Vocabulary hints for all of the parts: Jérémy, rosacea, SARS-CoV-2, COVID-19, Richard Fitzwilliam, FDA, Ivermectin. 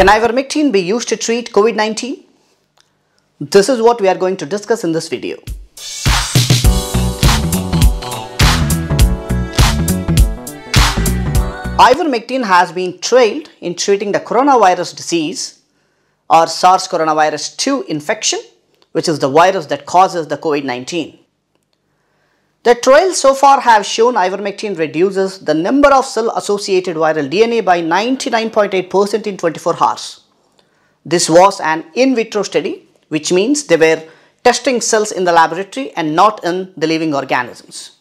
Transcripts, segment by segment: Can ivermectin be used to treat COVID-19? This is what we are going to discuss in this video. Ivermectin has been trialed in treating the coronavirus disease or SARS-CoV-2 infection, which is the virus that causes the COVID-19. The trials so far have shown ivermectin reduces the number of cell-associated viral DNA by 99.8% in 24 hours. This was an in vitro study, which means they were testing cells in the laboratory and not in the living organisms.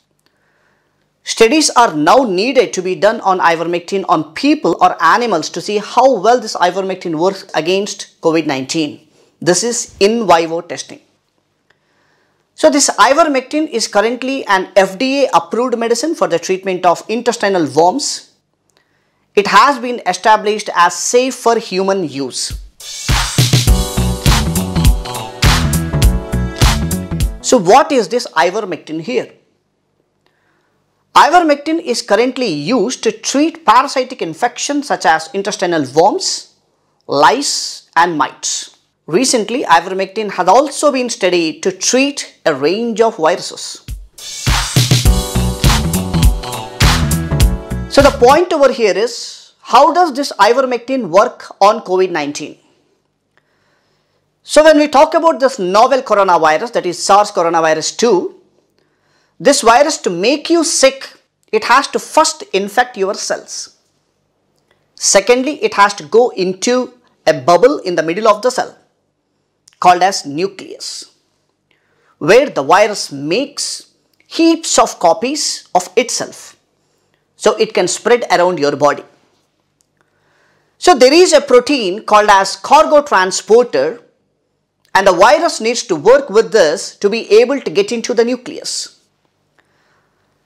Studies are now needed to be done on ivermectin on people or animals to see how well this ivermectin works against COVID-19. This is in vivo testing. So this ivermectin is currently an FDA approved medicine for the treatment of intestinal worms. It has been established as safe for human use. So what is this ivermectin here? Ivermectin is currently used to treat parasitic infections such as intestinal worms, lice and mites. Recently, ivermectin has also been studied to treat a range of viruses. So the point over here is, how does this ivermectin work on COVID-19? So when we talk about this novel coronavirus, that is SARS-CoV-2, this virus, to make you sick, it has to first infect your cells. Secondly, it has to go into a bubble in the middle of the cell, called as nucleus, where the virus makes heaps of copies of itself, so it can spread around your body. So there is a protein called as cargo transporter, and the virus needs to work with this to be able to get into the nucleus.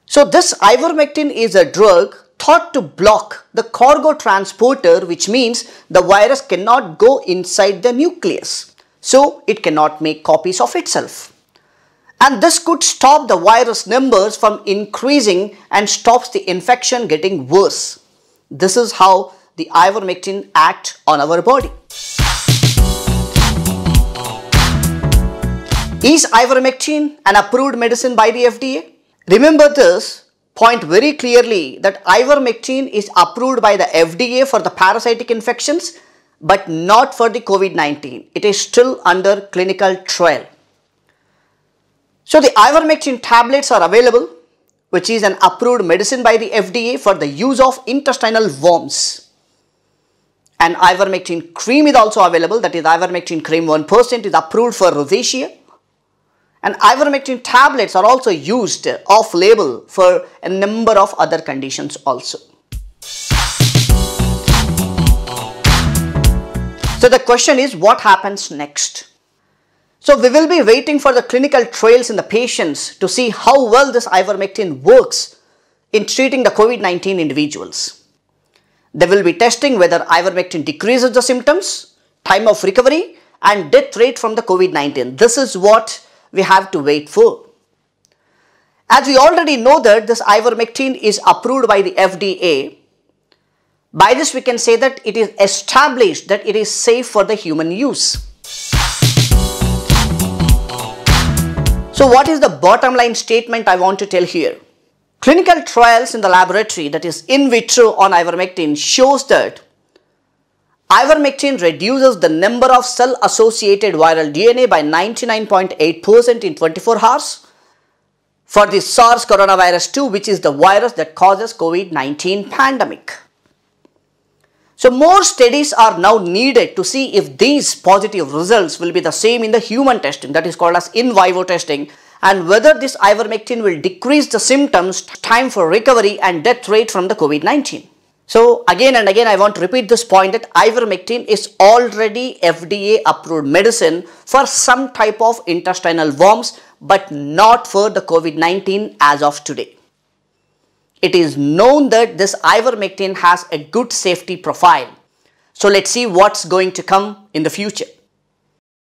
So this ivermectin is a drug thought to block the cargo transporter, which means the virus cannot go inside the nucleus. So it cannot make copies of itself. And this could stop the virus numbers from increasing and stops the infection getting worse. This is how the ivermectin acts on our body. Is ivermectin an approved medicine by the FDA? Remember this point very clearly, that ivermectin is approved by the FDA for the parasitic infections, but not for the COVID-19. It is still under clinical trial. So the ivermectin tablets are available, which is an approved medicine by the FDA for the use of intestinal worms. And ivermectin cream is also available, that is ivermectin cream 1% is approved for rosacea. And ivermectin tablets are also used off-label for a number of other conditions also. So the question is, what happens next? So we will be waiting for the clinical trials in the patients to see how well this ivermectin works in treating the COVID-19 individuals. They will be testing whether ivermectin decreases the symptoms, time of recovery and death rate from the COVID-19. This is what we have to wait for. As we already know that this ivermectin is approved by the FDA, by this we can say that it is established that it is safe for the human use. So what is the bottom line statement I want to tell here? Clinical trials in the laboratory, that is in vitro on ivermectin, shows that ivermectin reduces the number of cell-associated viral DNA by 99.8% in 24 hours for the SARS-CoV-2, which is the virus that causes COVID-19 pandemic. So more studies are now needed to see if these positive results will be the same in the human testing, that is called as in vivo testing, and whether this ivermectin will decrease the symptoms, time for recovery and death rate from the COVID-19. So again and again I want to repeat this point, that ivermectin is already FDA approved medicine for some type of intestinal worms, but not for the COVID-19 as of today. It is known that this ivermectin has a good safety profile. So let's see what's going to come in the future.